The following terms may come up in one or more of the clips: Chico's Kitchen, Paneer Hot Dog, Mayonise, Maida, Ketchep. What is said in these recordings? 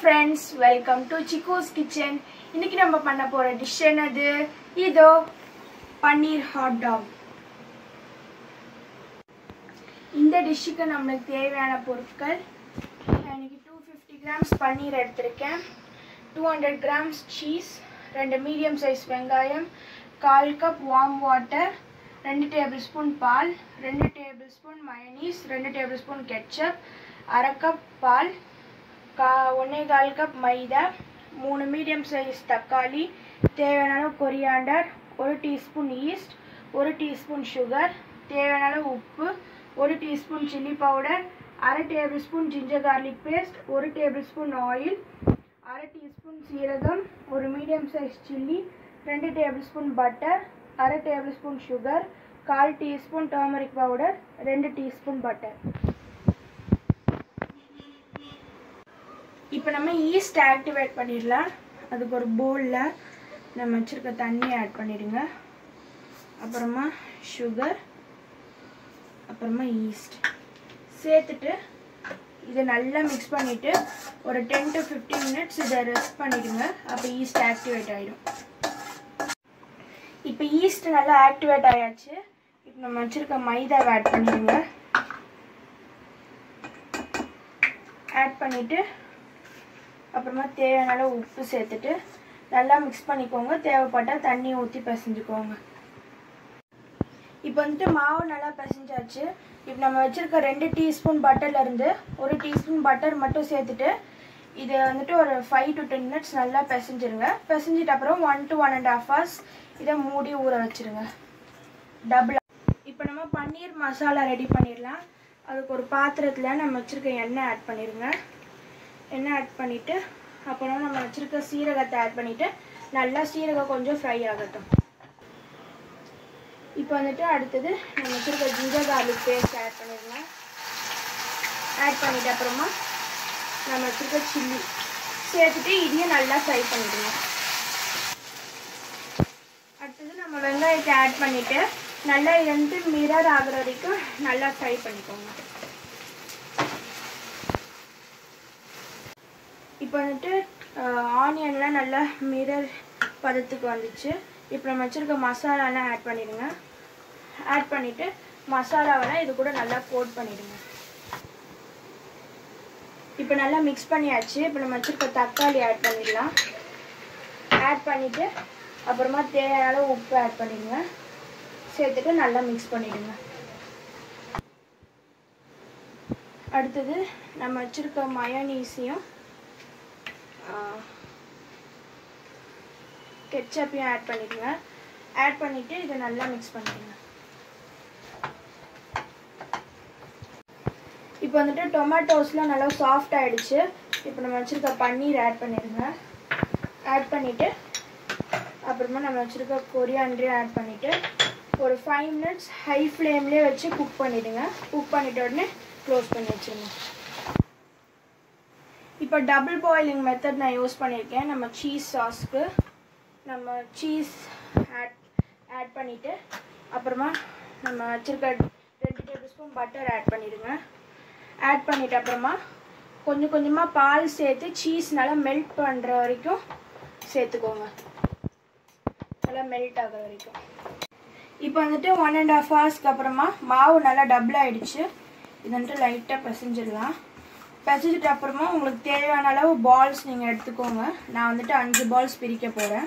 Friends, welcome to Chico's Kitchen. Today we will make a dish. This is Paneer Hot Dog. In this dish, we will make 250 grams paneer, 200 grams cheese, 2 medium sized vengayam, 1/4 cup warm water, 2 tablespoon paal, 2 tablespoon mayonnaise, 2 tablespoon ketchup, 1/2 cup paal, 1/4 cup maida, 3 medium size takkali, தேவையான coriander, 1 teaspoon yeast, 1 teaspoon sugar, தேவையான உப்பு, 1 teaspoon chili powder, 1/2 tablespoon ginger garlic paste, 1 tablespoon oil, 1/2 teaspoon சீரகம், 1 medium size chili, 2 tablespoon butter, 1/2 tablespoon sugar, 1/4 teaspoon turmeric powder, 2 teaspoon butter. இப்போ நம்ம yeast activate பண்ணிரலாம். அதுக்கு ஒரு bowlல நம்ம வச்சிருக்க தண்ணி ஆட் பண்ணிடுங்க. அப்புறமா sugar, அப்புறமா yeast சேர்த்துட்டு இத நல்லா mix பண்ணிட்டு ஒரு 10 to 15 minutes இத rest பண்ணிடுங்க. அப்ப yeast activate ஆயிடும். இப்போ yeast நல்லா activate ஆயாச்சு. இப்போ நம்ம வச்சிருக்க மைதா ஆட் பண்ணிடுங்க. ஆட் பண்ணிட்டு அப்புறமா தேவையான உப்பு சேர்த்துட்டு நல்லா mix பண்ணிக்கோங்க. தேவைப்பட்டா தண்ணி ஊத்தி பிசைஞ்சுக்கோங்க. இப்போ வந்து மாவு நல்லா பிசைஞ்சாச்சு. இப்போ நம்ம வச்சிருக்க 2 டீஸ்பூன் பட்டர்ல இருந்து 1 டீஸ்பூன் பட்டர் மட்டும் சேர்த்துட்டு இது வந்து ஒரு 5 to 10 minutes நல்லா பிசைஞ்சிடுங்க. பிசைஞ்சிட்ட அப்புறம் 1 to 1.5 hours இத மூடி ஊற வச்சிடுங்க. டபுள் இப்போ நம்ம பன்னீர் மசாலா ரெடி பண்ணிரலாம். அதுக்கு ஒரு பாத்திரத்துல நம்ம வச்சிருக்க எண்ணெய் ஆட் பண்ணிருங்க. என்ன ஆட் பண்ணிட்டு அப்புறம் நம்ம வச்சிருக்க சீரகத்தை ஆட் பண்ணிட்டு நல்லா சீரகம் கொஞ்சம் ஃப்ரை ஆகட்டும். இப்போ வந்துட்டு அடுத்து நம்ம வச்சிருக்க ஜிஞ்சர் garlic paste ஆட் பண்ணிரலாம். ஆட் பண்ணிட்ட அப்புறமா நம்ம வச்சிருக்க chili சேர்த்துட்டு இதையும் நல்லா ஃப்ரை பண்ணிடலாம். அடுத்து நம்ம வெங்காயத்தை ஆட் பண்ணிட்டு நல்லா ரெண்டு மிரர் ஆகுற வரைக்கும் நல்லா ஃப்ரை பண்ணிக்கோங்க. இப்போ வந்துட்டு ஆனியன்லாம் நல்லா மிரர் பதத்துக்கு வந்துச்சு. இப்போ நம்ம வச்சிருக்க மசாலாலாம் ஆட் பண்ணிடுங்க. ஆட் பண்ணிட்டு மசாலாவெல்லாம் இது கூட நல்லா கோட் பண்ணிடுங்க. இப்போ நல்லா மிக்ஸ் பண்ணியாச்சு. இப்போ நம்ம வச்சிருக்க தக்காளி ஆட் பண்ணிடலாம். ஆட் பண்ணிட்டு அப்புறமா தேவையான உப்பு ஆட் பண்ணிடுங்க. சேர்த்துட்டு நல்லா மிக்ஸ் பண்ணிடுங்க. அடுத்தது நம்ம வச்சிருக்க மயோனீஸையும் கெட்சப்பையும் ஆட் பண்ணிடுங்க. ஆட் பண்ணிட்டு இதை நல்லா மிக்ஸ் பண்ணிடுங்க. இப்போ வந்துட்டு டொமேட்டோஸ்லாம் நல்லா சாஃப்ட் ஆயிடுச்சு. இப்போ நம்ம வச்சிருக்க பன்னீர் ஆட் பண்ணிடுங்க. ஆட் பண்ணிட்டு அப்புறமா நம்ம வச்சிருக்க கொரியாண்டரையும் ஆட் பண்ணிட்டு ஒரு 5 மினிட்ஸ் ஹை ஃப்ளேம்லேயே வச்சு குக் பண்ணிடுங்க. குக் பண்ணிட்ட உடனே க்ளோஸ் பண்ணி வச்சுருங்க. இப்போ டபுள் பாயிலிங் மெத்தட் நான் யூஸ் பண்ணியிருக்கேன். நம்ம சீஸ் சாஸ்க்கு நம்ம சீஸ் ஆட் பண்ணிவிட்டு அப்புறமா நம்ம வச்சுருக்க 2 டேபிள்ஸ்பூன் பட்டர் ஆட் பண்ணிடுங்க. ஆட் பண்ணிவிட்டு அப்புறமா கொஞ்சம் கொஞ்சமாக பால் சேர்த்து சீஸ் நல்லா மெல்ட் பண்ணுற வரைக்கும் சேர்த்துக்கோங்க. நல்லா மெல்ட் ஆகிற வரைக்கும். இப்போ வந்துட்டு 1.5 ஹவர்ஸ்க்கு அப்புறமா மாவு நல்லா டபுள் ஆகிடுச்சு. இது வந்துட்டு லைட்டாக பிசைஞ்சிடலாம். பிசைஞ்சிட்ட அப்புறமா உங்களுக்கு தேவையான அளவு பால்ஸ் நீங்கள் எடுத்துக்கோங்க. நான் வந்துட்டு 5 பால்ஸ் பிரிக்க போகிறேன்.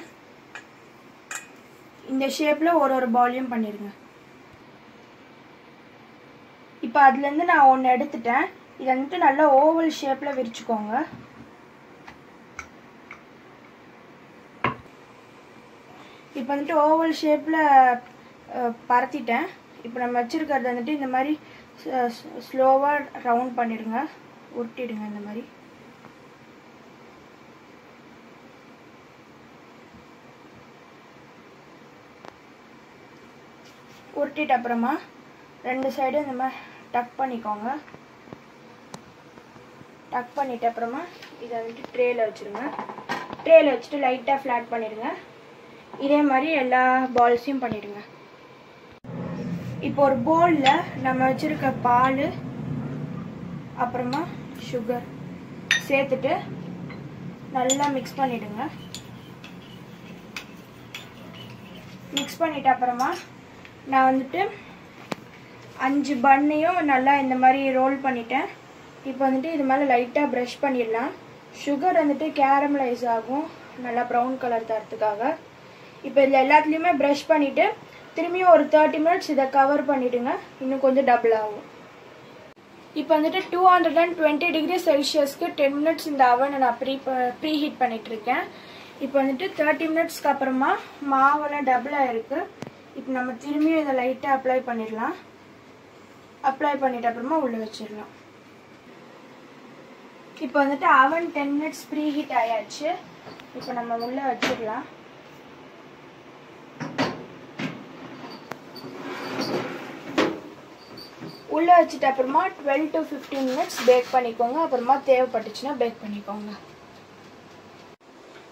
இந்த ஷேப்பில் ஒரு பாலையும் பண்ணிடுங்க. இப்போ அதுலேருந்து நான் ஒன்று எடுத்துட்டேன். இதை வந்துட்டு நல்லா ஓவல் ஷேப்பில் விரிச்சுக்கோங்க. இப்போ வந்துட்டு ஓவல் ஷேப்பில் பரத்திட்டேன். இப்போ நம்ம வச்சுருக்கிறது வந்துட்டு இந்த மாதிரி ஸ்லோவாக ரவுண்ட் பண்ணிடுங்க. உருட்டிடுங்க இந்த மாதிரி. உருட்டிட்டு அப்புறமா 2 சைடும் இந்த மாதிரி டக் பண்ணிக்கோங்க. டக் பண்ணிட்டு அப்புறமா இதை வந்துட்டு ட்ரேல வச்சுருங்க. ட்ரேல வச்சுட்டு லைட்டாக ஃப்ளாட் பண்ணிடுங்க. இதே மாதிரி எல்லா பால்ஸையும் பண்ணிடுங்க. இப்போ ஒரு பவுலில் நம்ம வச்சுருக்க பால் அப்புறமா சுகர் சேர்த்துட்டு நல்லா mix பண்ணிடுங்க. Mix பண்ணிட்ட அப்புறமா நான் வந்துட்டு 5 பன்னையும் நல்லா இந்த மாதிரி ரோல் பண்ணிட்டேன். இப்போ வந்துட்டு இது மேல லைட்டா பிரஷ் பண்ணிடலாம். சுகர் வந்துட்டு கேரமலைஸ் ஆகும் நல்லா brown கலர் தரதுக்காக. இப்போ இத எல்லாத்துலயுமே பிரஷ் பண்ணிட்டு திரும்பி ஒரு 30 minutes இத கவர் பண்ணிடுங்க. இன்னும் கொஞ்சம் டபுள் ஆகும். இப்போ வந்துட்டு 220 டிகிரி செல்சியஸ்க்கு 10 minutes இந்த அவனை நான் ப்ரீஹீட் பண்ணிட்டு இருக்கேன். இப்போ வந்துட்டு 30 minutesக்கு அப்புறமா மாவெல்லாம் டபுள் ஆயிருக்கு. இப்போ நம்ம திரும்பி இத லைட்டா அப்ளை பண்ணிடலாம். அப்ளை பண்ணிட்ட அப்புறமா உள்ள வச்சிரலாம். இப்போ வந்துட்டு oven 10 minutes preheat ஆயாச்சு. இப்போ நம்ம உள்ள வச்சிரலாம். உள்ள வச்சிட்ட அப்புறமா 12 to 15 minutes பேக் பண்ணிக்கோங்க. அப்புறமா தேவைப்பட்டுச்சுனா பேக் பண்ணிக்கோங்க.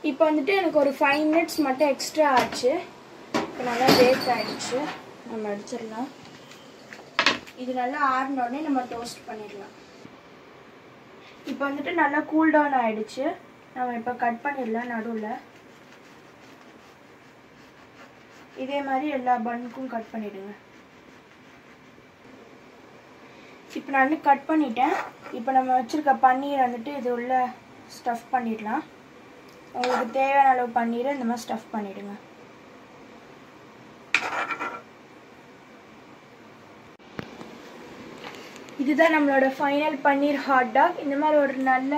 இப்போ வந்துட்டு எனக்கு ஒரு 5 minutes மட்டும் எக்ஸ்ட்ரா ஆச்சு. இப்போ நல்லா பேக் ஆயிடுச்சு. நம்ம அடிச்சிரலாம். இது நல்லா ஆர்ன உடனே நம்ம டோஸ்ட் பண்ணிடலாம். இப்போ வந்துட்டு நல்லா கூல் டவுன் ஆயிடுச்சு. நம்ம இப்போ கட் பண்ணிடலாம் நடுவுல. இதே மாதிரி எல்லா பன்னுக்கும் கட் பண்ணிடுங்க. இப்போ நான் கட் பண்ணிட்டேன். இப்போ நம்ம வச்சிருக்க பன்னீர் வந்துட்டு இது உள்ள ஸ்டஃப் பண்ணிடலாம். உங்களுக்கு தேவையான அளவு பன்னீரை இந்த மாதிரி ஸ்டஃப் பண்ணிடுங்க. இதுதான் நம்மளோட ஃபைனல் பன்னீர் ஹாட் டாக். இந்த மாதிரி ஒரு நல்ல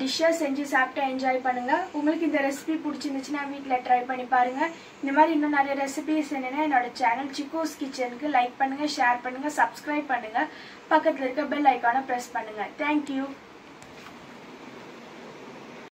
டிஷ்ஷை செஞ்சு சாப்பிட்டு என்ஜாய் பண்ணுங்கள். உங்களுக்கு இந்த ரெசிபி பிடிச்சிருந்துச்சுன்னா வீட்டில் ட்ரை பண்ணி பாருங்கள். இந்த மாதிரி இன்னும் நிறைய ரெசிபிஸ் என்னென்னா என்னோட சேனல் சிக்கோஸ் கிச்சனுக்கு லைக் பண்ணுங்கள், ஷேர் பண்ணுங்கள், சப்ஸ்கிரைப் பண்ணுங்கள், பக்கத்தில் இருக்க பெல் ஐக்கானை ப்ரெஸ் பண்ணுங்கள். தேங்க்யூ.